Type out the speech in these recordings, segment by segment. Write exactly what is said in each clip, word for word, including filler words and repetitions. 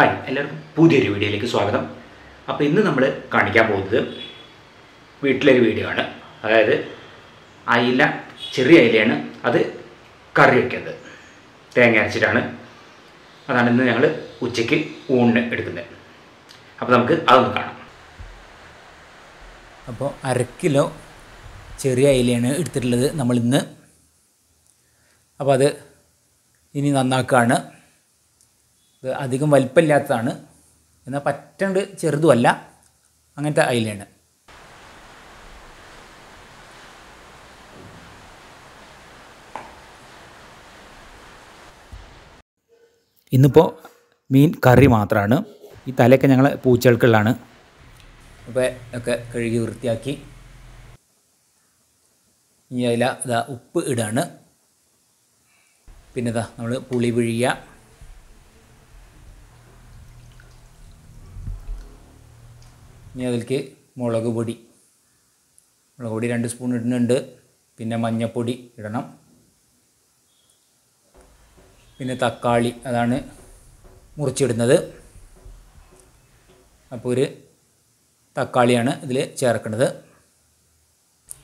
Hi എല്ലാവർക്കും പുതിയൊരു വീഡിയോയിലേക്ക് സ്വാഗതം. അപ്പോൾ ഇന്ന് നമ്മൾ കാണിക്കാൻ പോകുന്നത് വീട്ടിലൊരു വീഡിയോ ആണ്. അതായത് അയില, ചെറിയ അയിലയാണ്, അത് കറി വയ്ക്കുന്നത് തേങ്ങ അരച്ചിട്ടാണ്. അതാണ് ഇന്ന് ഞങ്ങൾ ഉച്ചയ്ക്ക് ഊണിന് എടുക്കുന്നത്. അപ്പോൾ നമുക്ക് അതൊന്ന് കാണാം. അപ്പോൾ അര കിലോ ചെറിയ അയിലയാണ് എടുത്തിട്ടുള്ളത് നമ്മളിന്ന്. അപ്പോൾ അത് ഇനി നന്നാക്കുകയാണ്. ഇത് അധികം വലിപ്പമില്ലാത്തതാണ്, എന്നാൽ പറ്റണ്ട് ചെറുതുമല്ല, അങ്ങനത്തെ അയിലയാണ്. ഇന്നിപ്പോൾ മീൻ കറി മാത്രമാണ്. ഈ തലയൊക്കെ ഞങ്ങൾ പൂച്ചകൾക്കുള്ളതാണ്. അപ്പോൾ ഒക്കെ കഴുകി വൃത്തിയാക്കി ഈ അയില ഇതാ ഉപ്പ് ഇടാണ്. പിന്നെ ഇതാ നമ്മൾ പുളി പിഴിയുക. ഇനി അതിലേക്ക് മുളക് പൊടി മുളക് പൊടി രണ്ട് സ്പൂൺ ഇടുന്നുണ്ട്. പിന്നെ മഞ്ഞൾപ്പൊടി ഇടണം. പിന്നെ തക്കാളി അതാണ് മുറിച്ചിടുന്നത്. അപ്പോൾ ഒരു തക്കാളിയാണ് ഇതിൽ ചേർക്കുന്നത്.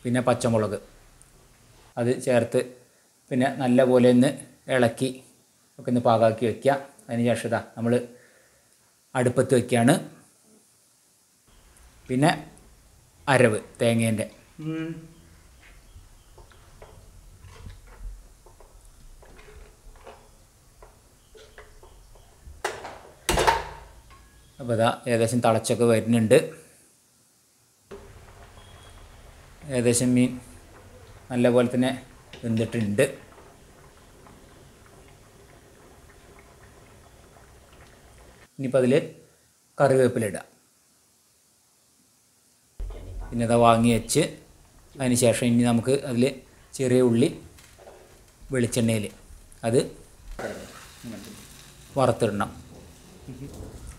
പിന്നെ പച്ചമുളക് അത് ചേർത്ത് പിന്നെ നല്ല പോലെ ഒന്ന് ഇളക്കി ഒക്കെ ഒന്ന് പാകാക്കി വയ്ക്കുക. അതിന് ശേഷം ഇതാ നമ്മൾ അടുപ്പത്ത് വയ്ക്കുകയാണ്. പിന്നെ അരവ് തേങ്ങേൻ്റെ അപ്പോൾ ഇതാ ഏകദേശം തിളച്ചൊക്കെ വരുന്നുണ്ട്. ഏകദേശം മീൻ നല്ല പോലെ തന്നെ വെന്തിട്ടുണ്ട്. ഇനിയിപ്പോൾ അതിൽ കറിവേപ്പിലിടാം. പിന്നെ അത് വാങ്ങി വെച്ച് അതിന് ശേഷം ഇനി നമുക്ക് അതിൽ ചെറിയ ഉള്ളി വെളിച്ചെണ്ണയിൽ അത് വറുത്തിടണം.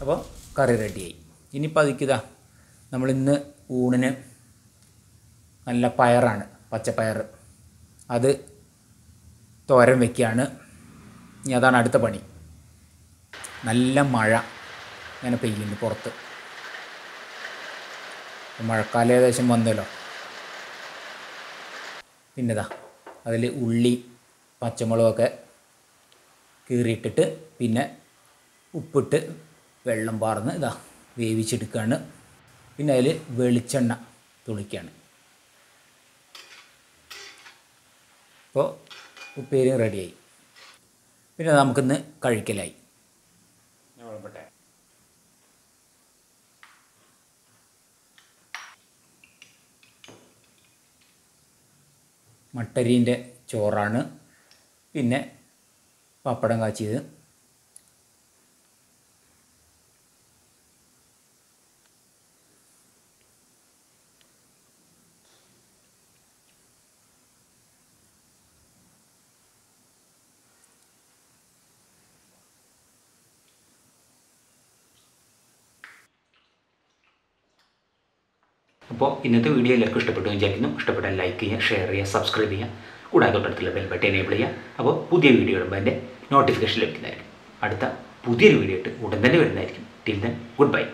അപ്പോൾ കറി റെഡിയായി. ഇനിയിപ്പോൾ അതിക്കിതാ നമ്മളിന്ന് ഊണിന് നല്ല പയറാണ്, പച്ചപ്പയർ, അത് തോരൻ വയ്ക്കുകയാണ്. ഇനി അതാണ് അടുത്ത പണി. നല്ല മഴ അങ്ങനെ പെയ്യുന്നു പുറത്ത്. മഴക്കാലം ഏകദേശം വന്നല്ലോ. പിന്നെതാ അതിൽ ഉള്ളി പച്ചമുളകൊക്കെ കീറിയിട്ടിട്ട് പിന്നെ ഉപ്പിട്ട് വെള്ളം പാർന്ന് ഇതാ വേവിച്ചെടുക്കുകയാണ്. പിന്നെ അതിൽ വെളിച്ചെണ്ണ തുളിക്കുകയാണ്. അപ്പോൾ ഉപ്പേരി റെഡിയായി. പിന്നെ നമുക്കിന്ന് കഴിക്കലായി. മട്ടരീൻ്റെ ചോറാണ്. പിന്നെ പപ്പടം കാച്ചിയത്. അപ്പോൾ ഇന്നത്തെ വീഡിയോ എല്ലാവർക്കും ഇഷ്ടപ്പെട്ടു വിചാരിക്കുന്നു. ഇഷ്ടപ്പെട്ടാൽ ലൈക്ക് ചെയ്യുക, ഷെയർ ചെയ്യുക, സബ്സ്ക്രൈബ് ചെയ്യുക. കൂടാതെ തൊട്ടടുത്തുള്ള ബെൽ ബട്ടൺ എനേബിൾ ചെയ്യുക. അപ്പോൾ പുതിയ വീഡിയോ ഇടുമ്പോൾ എൻ്റെ നോട്ടിഫിക്കേഷൻ ലഭിക്കുന്നതായിരിക്കും. അടുത്ത പുതിയൊരു വീഡിയോ ഇട്ട് ഉടൻ തന്നെ വരുന്നതായിരിക്കും. Till then good by.